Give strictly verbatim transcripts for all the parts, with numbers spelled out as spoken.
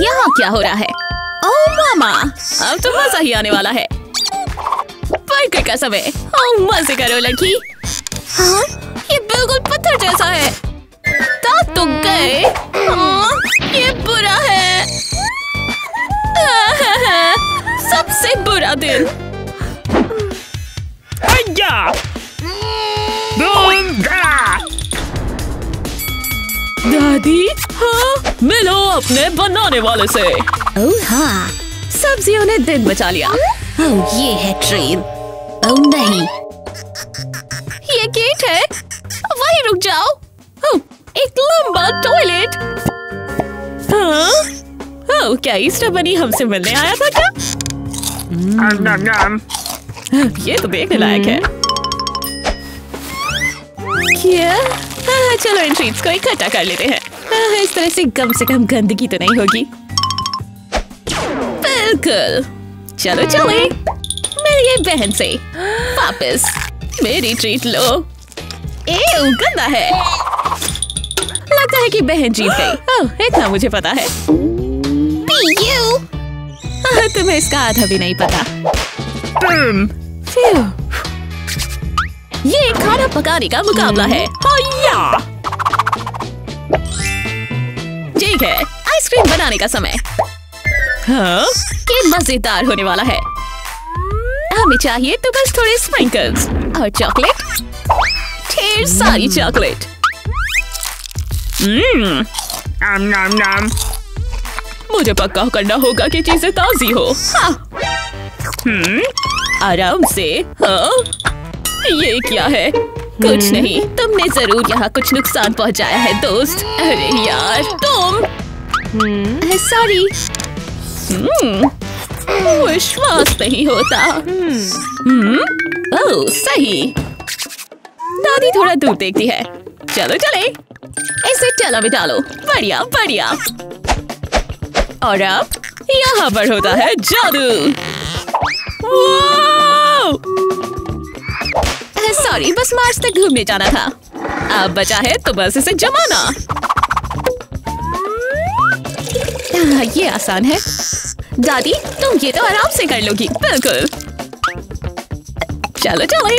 यहाँ क्या हो रहा है? ओह मामा, अब तो मजा ही आने वाला है। पार्कर का समय। ओह मजे करो लड़की। हाँ, ये बिल्कुल पत्थर जैसा है। दांत तो गए। हाँ, ये बुरा है। सबसे बुरा दिन। अय्या! दादी, हाँ, मिलो अपने बनाने वाले से। ओह हाँ, सब्जियों ने दिन बचा लिया। ओह ये है ट्रेन। ओह नहीं, ये गेट है, वहीं रुक जाओ। ओह एक लंबा टॉयलेट। हाँ, ओह क्या ईस्टर बनी हमसे मिलने आया था क्या? अब ये तो देखने लायक है। क्या? हाँ चलो इन ट्रीट्स को इकट्ठा कर लेते हैं। हाँ इस तरह से कम से कम गंदगी तो नहीं होगी। बिल्कुल। चलो चले मेरी बहन से वापस मेरी ट्रीट लो। ए गंदा है। लगता है कि बहन जीत गई। ओह इतना मुझे पता है। हाँ, तुम्हें इसका आधा भी नहीं पता। ये खाना पकाने का मुकाबला है। ठीक है, आइसक्रीम बनाने का समय। हाँ, ये मजेदार होने वाला है। हमें चाहिए तो बस थोड़े स्प्रिंकल्स और चॉकलेट, ढेर सारी चॉकलेट। हम्म, मुझे पक्का करना होगा कि चीजें ताजी हो। हाँ, हम्म, आराम से। हाँ, ये क्या है? कुछ नहीं, तुमने जरूर यहाँ कुछ नुकसान पहुँचाया है दोस्त। अरे यार तुम। सॉरी, विश्वास नहीं होता। ओह सही, दादी थोड़ा दूर देखती है। चलो चले इसे चला भी डालो। बढ़िया बढ़िया। और अब यहाँ पर होता है जादू। सॉरी, बस मार्स तक घूमने जाना था। अब बचा है तो बस इसे जमाना। ये आसान है। दादी तुम ये तो आराम से कर लोगी। बिल्कुल। चलो चलो।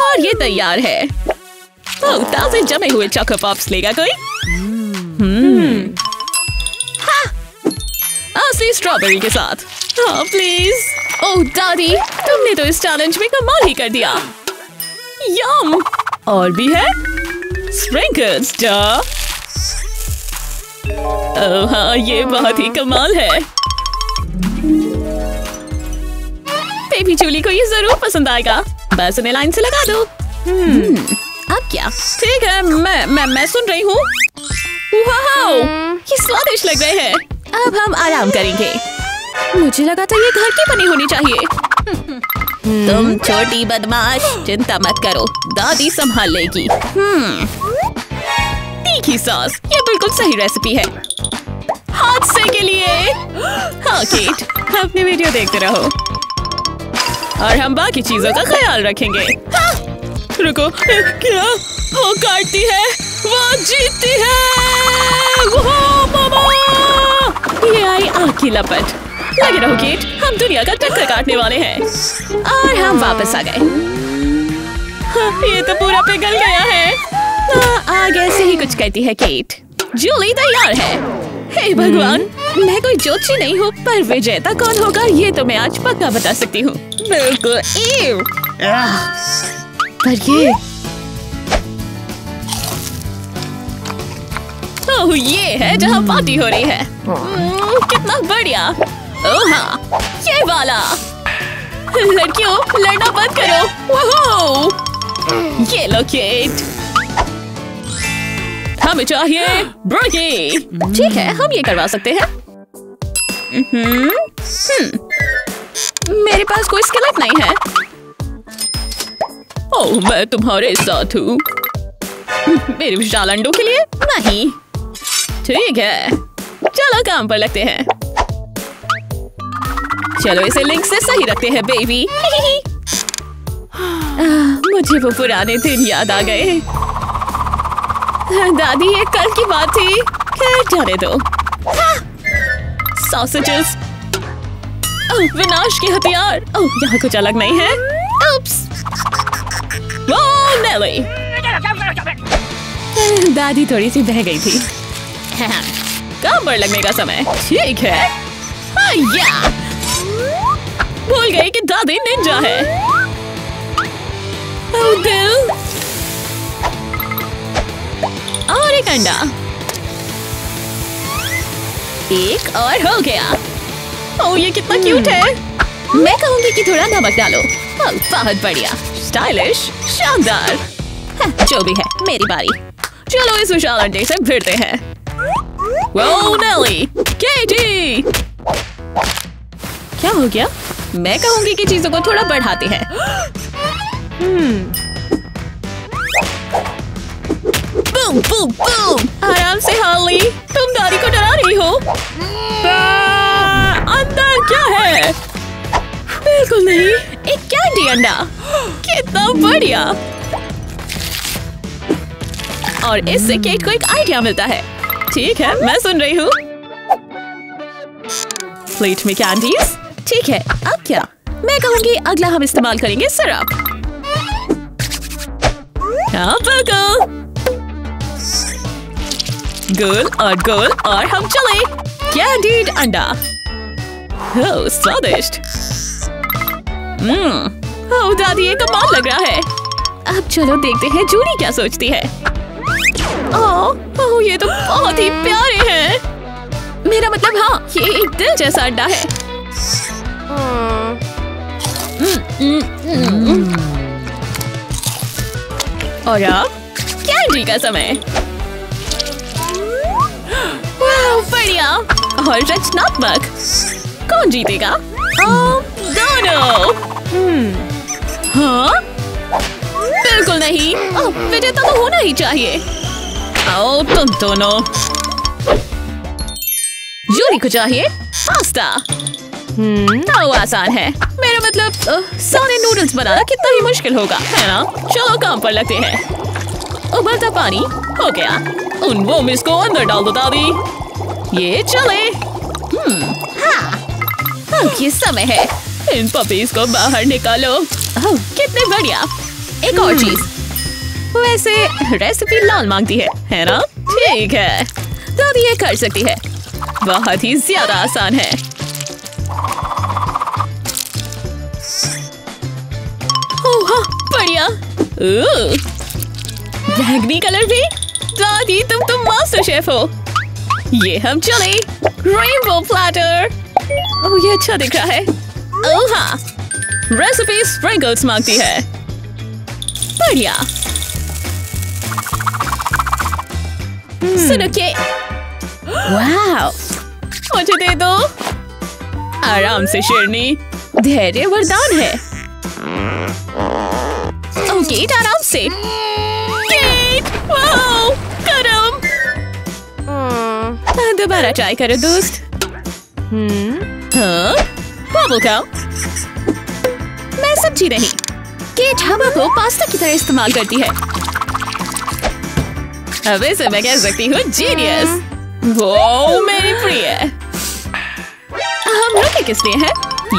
और ये तैयार है। ओह ताजे जमे हुए चॉको पॉप्स लेगा कोई? हम्म। हाँ। असली स्ट्रॉबेरी के साथ। हाँ प्लीज। ओह दादी तुमने तो इस चैलेंज में कमाल ही कर दिया। यम। और भी है स्प्रिंकल्स। ओह हाँ ये बहुत ही कमाल है। बेबी जूली को ये जरूर पसंद आएगा। बस उन्हें लाइन से लगा दो। हम्म, अब क्या? ठीक है, मैं मैं मैं सुन रही हूँ। वाओ, ये स्वादिष्ट लग रहे हैं। अब हम आराम करेंगे। मुझे लगा था ये घर की बनी होनी चाहिए। तुम छोटी बदमाश, चिंता मत करो, दादी संभाल लेगी। तीखी सॉस, ये बिल्कुल सही रेसिपी है। हादसे के लिए। हाँ केट, अपनी वीडियो देखते रहो और हम बाकी चीजों का ख्याल रखेंगे। हाँ। रुको, क्या? वो काटती है, वो जीतती है। वाह मामा, ये आई आग की लपट। लगे रहो गेट, हम दुनिया का चक्कर काटने वाले हैं। और हम वापस आ गए। हाँ, ये तो पूरा पिघल गया है। हाँ, आग ऐसे ही कुछ कहती है केट। जूली तैयार है। हे भगवान, मैं कोई ज्योतिषी नहीं हूँ, पर विजेता कौन होगा ये तो मैं आज पक्का बता सकती हूँ। बिल्कुल। पर ये ओह ये है जहाँ पार्टी हो रही है। कितना बढ़िया। ओह हाँ, ये वाला। लड़कियों लड़ना बंद करो। वाओ, ये लो केट। हमें चाहिए ब्रोकी। ठीक है, हम ये करवा सकते हैं। मेरे पास कोई स्केलेट नहीं है। ओह मैं तुम्हारे साथ हूँ। मेरे विशाल अंडों के लिए नहीं। ठीक है, चलो काम पर लगते हैं। चलो इसे लिंक से सही रखते हैं बेबी। मुझे वो पुराने दिन याद आ गए। दादी ये कल की बात थी। だれど。sausages. Oh, विनाश के हथियार. Oh, यहाँ कुछ अलग नहीं है. Oops. Oh, Nelly. दादी थोड़ी सी बह गई थी. काम पर लगने का समय. ठीक है. हाँ या. भूल गई कि दादी निंजा है. Oh, दिल. और एक अंडा. एक और हो गया. ओह ये कितना क्यूट है. मैं कहूँगी कि थोड़ा नमक डालो. ओह बहुत बढ़िया. स्टाइलिश, शानदार. जो भी है, मेरी बारी. चलो इस विशाल अंडे से भिड़ते हैं. वो नेली, केटी. क्या हो गया? मैं कहूँगी कि चीजों को थोड़ा बढ़ाते हैं. Boom boom boom. आराम से हाली. तुम दादी को डरा रही हो. अंदर क्या है? बिल्कुल नहीं. एक कैंडी अंडा. कितना बढ़िया. और इससे केट को एक आइडिया मिलता है. ठीक है, मैं सुन रही हूँ. प्लेट में कैंडीज. ठीक है, अब क्या? मैं कहूँगी अगला हम इस्तेमाल करेंगे सिरप. हाँ बिल्कुल. गोल और गोल और हम चले. कैंडीड अंडा. ओह स्वादिष्ट. हम्म. ओह दादी ये कमाल लग रहा है. अब चलो देखते हैं जूडी क्या सोचती है. ओह ओह ये तो बहुत ही प्यारे हैं. मेरा मतलब हाँ ये एक दिल जैसा अंडा है. और अब कैंडी का समय. वाह बढ़िया और रचनात्मक. कौन जीतेगा? ओह दोनों. हाँ बिल्कुल नहीं. ओह विजेता तो होना ही चाहिए. आओ तुम दोनों. जूरी को चाहिए पास्ता. तो आसान है. मेरा मतलब सारे नूडल्स बनाना कितना ही मुश्किल होगा, है ना? चलो काम पर लगते हैं. उबलता पानी हो गया. उन वो मिस को अंदर डाल दो दादी. ये चले. हाँ अब ये समय है. इन पपीज को बाहर निकालो. ओह कितने बढ़िया. एक और चीज. वैसे रेसिपी लाल मांगती है, है ना? ठीक है, दादी ये कर सकती है. बहुत ही ज्यादा आसान है. ओह हाँ बढ़िया. ओह बैंगनी कलर भी. दादी तुम तो मास्टर शेफ हो. ये हम चले. Rainbow platter. ओह ये अच्छा दिख रहा है. ओह हाँ रेसिपी स्प्रिंकल्स मांगती है. बढ़िया. hmm. सुनो के वाव मुझे दे दो. आराम से शेरनी. धैर्य वरदान है. ओके आराम से. वाओ गरम. hmm. दोबारा ट्राई करो दोस्त. hmm. हाँ बबल का मैं सब्जी नहीं. केट हवा को पास्ता की तरह इस्तेमाल करती है. अब इसे मैं कह सकती हूँ जीनियस. वो मेरी प्रिय. हम रुके किस लिए हैं?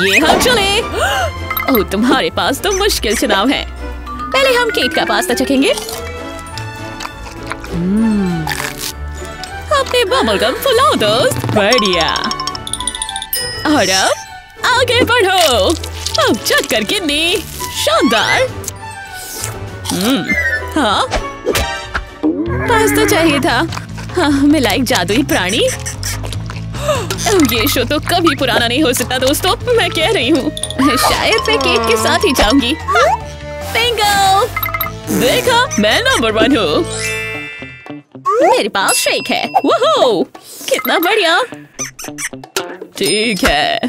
ये हम चले. ओह तुम्हारे पास तो मुश्किल चुनाव है. पहले हम केट का पास्ता चखेंगे. Hmm. अपने बबल गम फुलाओ दोस्त. बढ़िया. और अब आगे बढ़ो. अब चक्कर कितनी शानदार. hmm. हाँ पास्ता चाहिए था. हाँ मिला एक जादुई प्राणी. ये शो तो कभी पुराना नहीं हो सकता दोस्तों. मैं कह रही हूँ शायद मैं केक के साथ ही जाऊंगी. हाँ? बिंगो. देखा मैं नंबर वन हूँ. मेरे पास शेक है. वोहो कितना बढ़िया. ठीक है.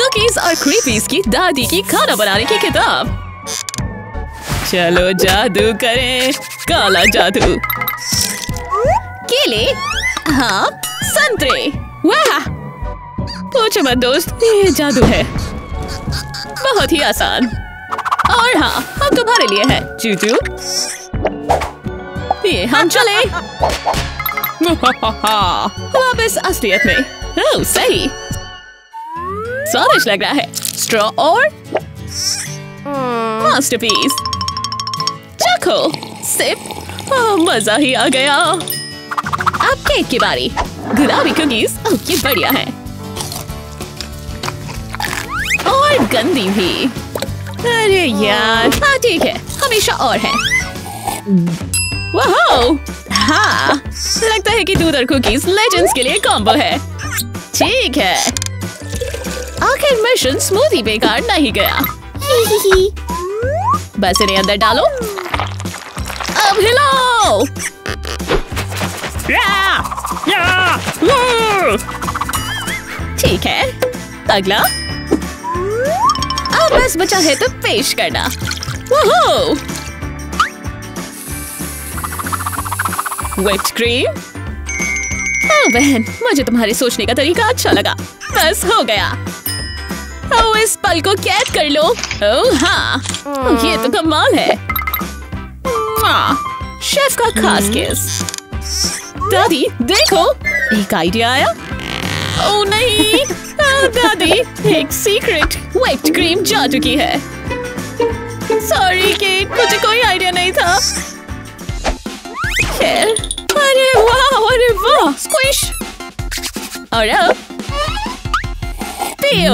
कुकीज और क्रीपीज की दादी की खाना बनाने की किताब. चलो जादू करें. काला जादू. केले. हाँ संतरे. वाह पूछो मत दोस्त ये जादू है. बहुत ही आसान. और हाँ हम तुम्हारे लिए है चूचू. Anjali! वापस असलियत में। ओह सही। स्वादिष्ट लग रहा है। स्ट्रॉ और मास्टरपीस। चाको, सिप। ओह मजा ही आ गया। अब केक की बारी। गुलाबी कुकीज। ओह ये बढ़िया है। और गंदी भी। अरे यार। हाँ ठीक है। हमेशा और है। वाओ, हाँ, लगता है कि दूध और कुकीज लेजेंड्स के लिए कॉम्बो है। ठीक है, आखिर मिशन स्मूदी बेकार नहीं गया। बस इन्हें अंदर डालो। अब हिलाओ। ठीक है, अगला। अब बस बचा है तो पेश करना। Wow whipped cream. ओह बहन, मुझे तुम्हारे सोचने का तरीका अच्छा लगा। बस हो गया। ओह इस पल को कैद कर लो। ओह हाँ, ये तो कमाल है। माँ, शेफ का खास किस। दादी देखो, एक आइडिया आया। ओह नहीं, दादी एक सीक्रेट व्हिप्ड क्रीम जादू की है। सॉरी केट, मुझे कोई आइडिया नहीं था। अरे वाह, अरे वाह, स्क्विश। और अब पियो।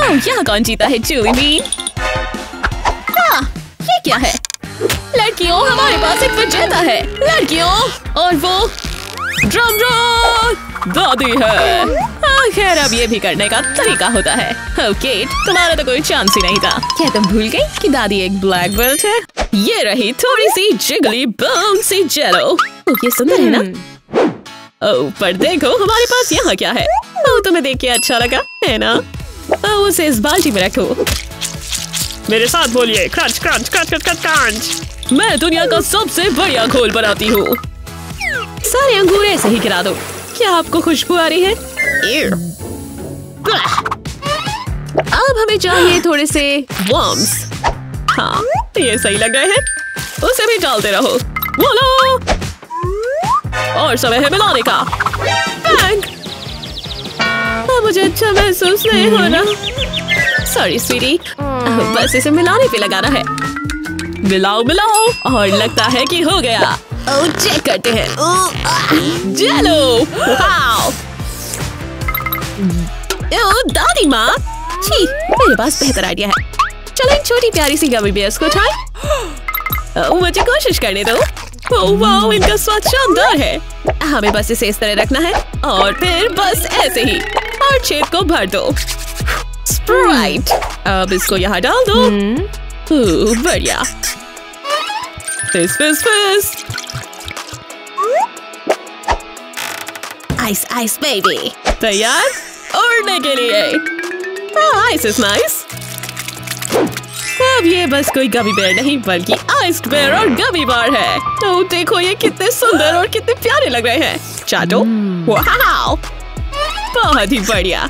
ओह यहाँ कौन जीता है? Julie Bean. हाँ, ये क्या है? लड़कियों, हमारे पास एक विजेता है। लड़कियों, और वो ड्रम रोल दादी है। खैर अब ये भी करने का तरीका होता है। ओह केट, तुम्हारा तो कोई चांस ही नहीं था। क्या तुम भूल गई कि दादी एक ब्लैक बेल्ट है? ये रही थोड़ी सी जिगली बम सी जेलो। ये सुंदर है ना? ओह पर देखो हमारे पास यहाँ क्या है। ओह तुम्हें देख के अच्छा लगा है ना? ओह उसे इस बाल्टी में रखो। मेरे साथ बोलिए क्रंच क्रंच क्रंच क्रंच। मैं दुनिया का सबसे बढ़िया घोल बनाती हूँ। सारे अंगूर ऐसे ही गिरा दो। क्या आपको खुशबू आ रही है? अब हमें चाहिए थोड़े से वर्म्स। हाँ ये सही लग रहे हैं। उसे भी डालते रहो। बोलो। और समय है मिलाने का। अब मुझे अच्छा महसूस नहीं हो रहा। सॉरी स्वीटी, बस इसे मिलाने पे लगाना है। मिलाओ मिलाओ और लगता है कि हो गया। ओह चेक करते हैं। जेलो। वाओ। ओह दादी माँ, छी मेरे पास बेहतर आइडिया है। चलो इन छोटी प्यारी सी गमी बेयर्स को उठाएं। मुझे कोशिश करने दो। ओह वाओ इनका स्वाद शानदार है। हमें बस इसे इस तरह रखना है और फिर बस ऐसे ही और छेद को भर दो। स्प्राइट। अब इसको यहाँ डाल दो। ओह बढ़िया। फिस फिस फिस। Ice ice baby. तैयार उड़ने के लिए। Ice is nice. अब ये बस कोई गमी बेयर नहीं बल्कि आइस्ड बेयर और गमी बार है। तो देखो ये कितने सुंदर और कितने प्यारे लग रहे हैं। चाटो। वाओ बहुत ही बढ़िया।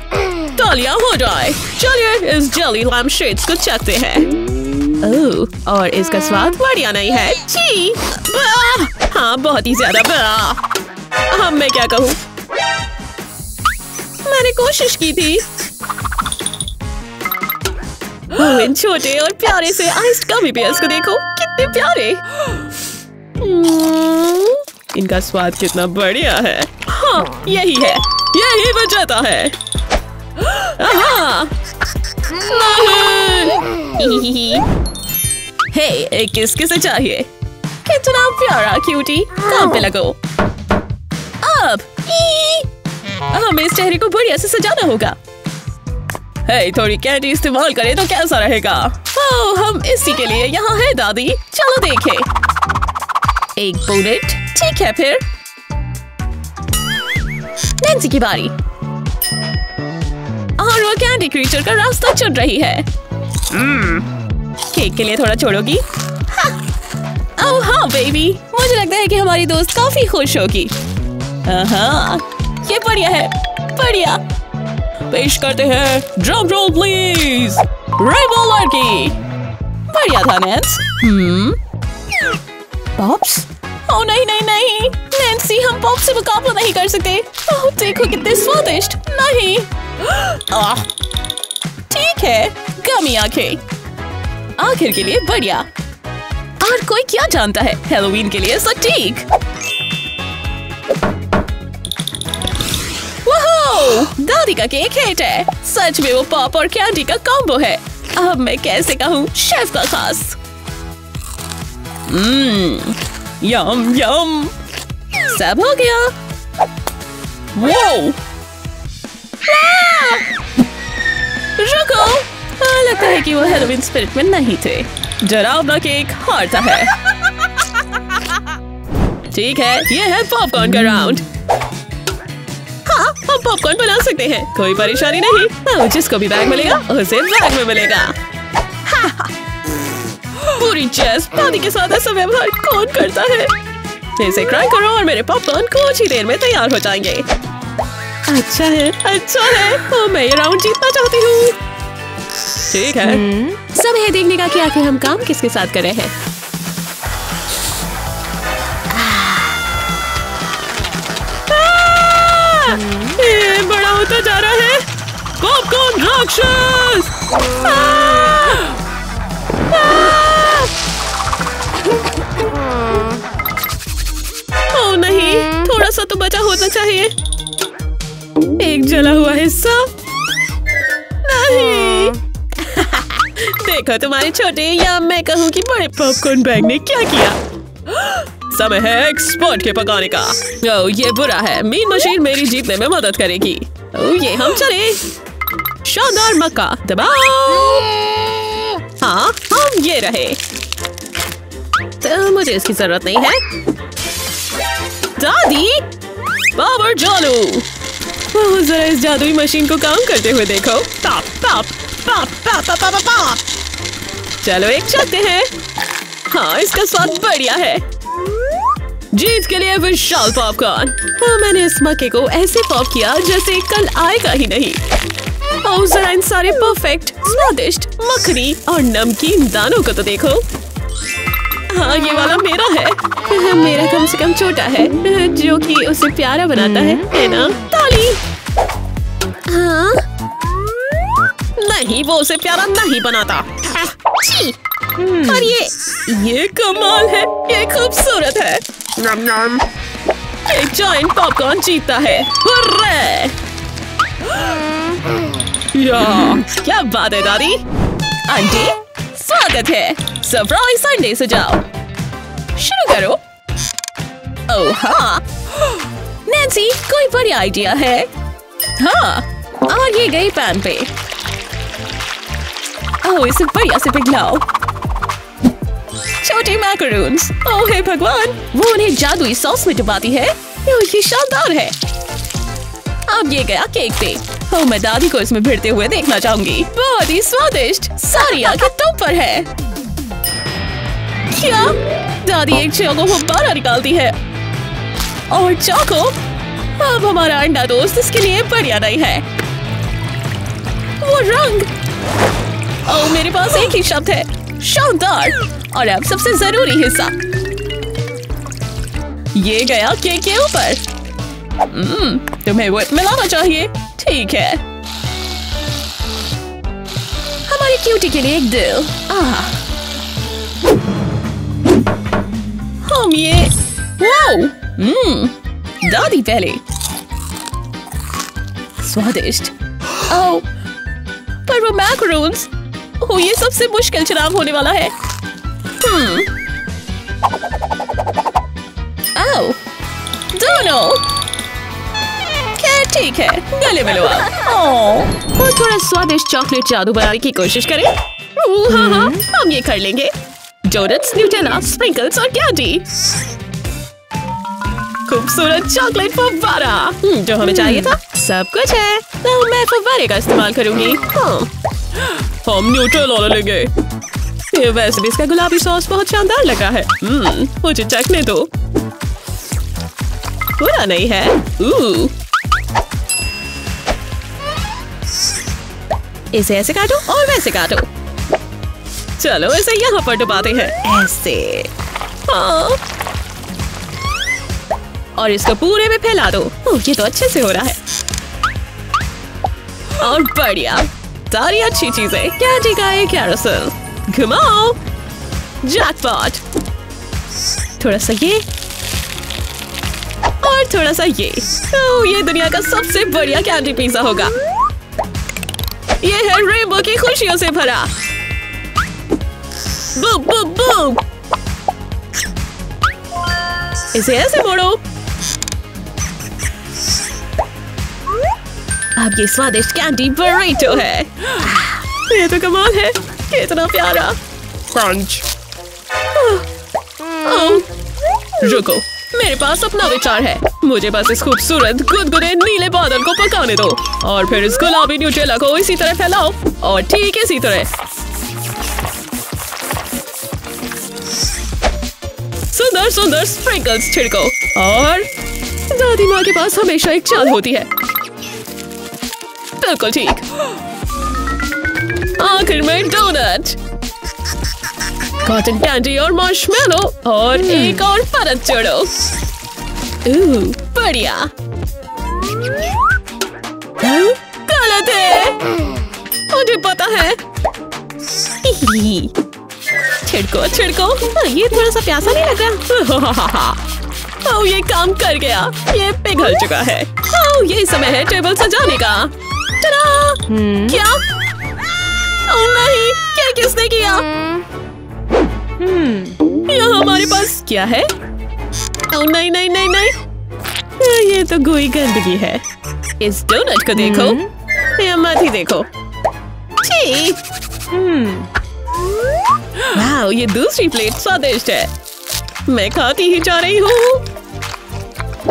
तालियां हो जाए। चलिए इस जेली लैम शेड्स को चखते हैं। ओह और इसका स्वाद बढ़िया नहीं है। जी हाँ बहुत ही ज्यादा बड़ा। अब मैं क्या कहूँ, मैंने कोशिश की थी। इन छोटे और प्यारे से आइस्ड गमी बेयर्स को देखो, कितने प्यारे। इनका स्वाद कितना बढ़िया है। हाँ यही है, यही बचाता है। हे किस किसे चाहिए? कितना प्यारा क्यूटी। काम पे लगो। अब हमें इस चेहरे को बढ़िया से सजाना होगा। हे, थोड़ी कैंडी इस्तेमाल करें तो कैसा रहेगा? ओह हम इसी के लिए यहाँ है दादी। चलो देखें। एक बुलेट। ठीक है फिर नैन्सी की बारी। और वो कैंडी क्रीचर का रास्ता चुन रही है। केक के लिए थोड़ा छोड़ोगी? हाँ। ओह हाँ बेबी, मुझे लगता है कि हमारी दोस्त काफी खुश होगी। हाँ ये बढ़िया है, बढ़िया। पेश करते हैं ड्रम रोल प्लीज। रेनबो लड़की। बढ़िया था नैंस। हम्म पॉप्स। ओह नहीं नहीं नहीं, नैंसी हम पॉप से मुकाबला नहीं कर सकते। ओह देखो कितने स्वादिष्ट। नहीं आह, ठीक है गमी आंखें आखिर के लिए बढ़िया। और कोई क्या जानता है हैलोवीन के लिए सब ठीक। वाह दादी का केक हिट है। सच में वो पॉप और कैंडी का कॉम्बो है। अब मैं कैसे कहूँ शेफ का खास। हम्म, यम यम, सब हो गया। वाओ, रुको, लगता है कि वो हैलोवीन स्पिरिट में नहीं थे। डरावना केक हारता है। ठीक है, ये है पॉपकॉर्न का राउंड। हाँ, हम पॉपकॉर्न बना सकते हैं, कोई परेशानी नहीं। तो जिसको भी बैग मिलेगा उसे बैग में मिलेगा। पूरी चेस पानी के साथ ऐसा व्यवहार कौन करता है। इसे क्रैक करो और मेरे पॉपकॉर्न कुछ ही देर में तैयार हो जाएंगे। अच्छा है, अच्छा है। और मैं ये राउंड जीतना चाहती हूँ। ठीक है, सब है देखने का कि आखिर हम काम किसके साथ कर रहे हैं। ये बड़ा होता जा रहा है। पॉपकॉर्न राक्षस। ओह नहीं, थोड़ा सा तो बचा होना चाहिए। एक जला हुआ हिस्सा। नहीं देखो तुम्हारे छोटे, या मैं कहूँ कि बड़े पॉपकॉर्न बैग ने क्या किया। समय है एक्सपर्ट के पकाने का। ओह ये बुरा है, मीन मशीन मेरी जीतने में मदद करेगी। ओह ये हम चले। शानदार मक्का दबाओ। हाँ हम ये रहे। तो मुझे इसकी जरूरत नहीं है। दादी बाबर जालू, जरा इस जादुई मशीन को काम करते हुए देखो। पाप पाप पाप पाप पाप पाप। चलो एक चलते हैं। हाँ इसका स्वाद बढ़िया है। जीत के लिए विशाल पॉपकॉर्न। हाँ, मैंने इस मक्के को ऐसे पॉप किया जैसे कल आएगा ही नहीं। और जरा इन सारे परफेक्ट स्वादिष्ट मखनी और नमकीन दानों को तो देखो। हाँ ये वाला मेरा है। मेरा कम से कम छोटा है, जो कि उसे प्यारा बनाता है, है ना। ताली। हाँ नहीं, वो उसे प्यारा नहीं बनाता। और ये ये कमाल है, ये खूबसूरत है। नम नम। ये जॉइंट पॉपकॉर्न जीता है। हुर्रे। या क्या बात है दादी। आंटी स्वागत है। सरप्राइज संडे से जाओ, शुरू करो। ओह हाँ नैंसी, कोई बड़ी आइडिया है। हाँ और ये गई पैन पे। ओह इसे बढ़िया से पिघलाओ। छोटे मैकरून्स। ओह हे भगवान, वो उन्हें जादुई सॉस में डुबाती है। ये शानदार है। अब ये गया केक पे। ओह मैं दादी को इसमें भिड़ते हुए देखना चाहूंगी। बहुत ही स्वादिष्ट। सारी आंखें तुम पर है। क्या दादी एक चौको को बाहर निकालती है। और चौको, अब हमारा अंडा दोस्त इसके लिए बढ़िया नहीं है। वो रंग। ओह मेरे पास एक ही शब्द है, शानदार। और अब सबसे जरूरी हिस्सा, ये गया केक के ऊपर। Mm, तुम्हें वो मिलाना चाहिए। ठीक है, हमारी क्यूटी के लिए एक दिल। आह, हम ये वाओ। mm, दादी पहले। स्वादिष्ट। ओह, पर वो मैकरून्स। ओह ये सबसे मुश्किल चुनाव होने वाला है। hmm. ओह, दोनों ठीक है। गले मिलो आप। और थोड़ा स्वादिष्ट चॉकलेट जादू बनाने की कोशिश करें। हाँ हाँ हम ये कर लेंगे। डोनट्स, न्यूटेला, स्प्रिंकल्स और कैंडी। खूबसूरत चॉकलेट फव्वारा, जो हमें चाहिए था। सब कुछ है। तो मैं फव्वारे का इस्तेमाल करूंगी। हाँ। हम न्यूटेला लेंगे। ये वैसे भी इसका गुलाबी सॉस बहुत शानदार लगा है। मुझे चखने दो। बुरा नहीं है। इसे ऐसे काटो और वैसे काटो। चलो इसे यहाँ पर डुबाते हैं ऐसे। हाँ। और इसको पूरे में फैला दो। ओह, ये तो अच्छे से हो रहा है और बढ़िया। सारी अच्छी चीजें। क्या जगह है कैरोसेल। घुमाओ। जैकपॉट। थोड़ा सा ये और थोड़ा सा ये। तो ये दुनिया का सबसे बढ़िया कैंडी पिज्जा होगा। ये है रेनबो की खुशियों से भरा। Boom boom boom. इसे ऐसे मोड़ो। अब ये स्वादिष्ट कैंडी बर्रीटो है। ये तो कमाल है, कितना प्यारा। क्रंच। रुको, मेरे पास अपना विचार है। मुझे बस इस खूबसूरत गुदगुदे नीले बादल को पकाने दो और फिर इस गुलाबी न्यूट्रेला को इसी तरह फैलाओ और ठीक इसी तरह। सुंदर सुंदर स्प्रिंकल्स छिड़को। और दादी माँ के पास हमेशा एक चाल होती है। बिल्कुल ठीक। आखिर में डोनट, कॉटन कैंडी और मार्शमेलो और एक और परत जोड़ो। बढ़िया। गलत है, मुझे पता है। छिड़को छिड़को। ये थोड़ा सा प्यासा नहीं लगा। ओ, ये काम कर गया। ये पिघल चुका है। ओ, ये समय है टेबल सजाने का। क्या? ओ नहीं, क्या किसने किया? Hmm. यहाँ हमारे पास क्या है? oh, नहीं नहीं नहीं नहीं, ये तो गोई गंदगी है। इस डोनट को देखो। hmm. या मत ही देखो। ठीक। hmm. वाओ, ये दूसरी प्लेट स्वादिष्ट है। मैं खाती ही जा रही हूँ।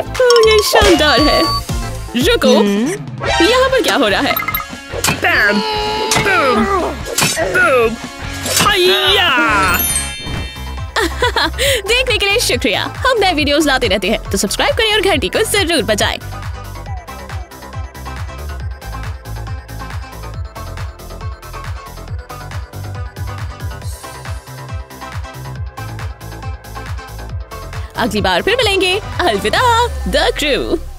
oh, ये शानदार है। रुको। hmm. यहाँ पर क्या हो रहा है? Bam. Boom. Boom. देखने के लिए शुक्रिया। हम नए वीडियोस लाते रहते हैं, तो सब्सक्राइब करें और घंटी को जरूर बजाएं। अगली बार फिर मिलेंगे। अलविदा द क्रू।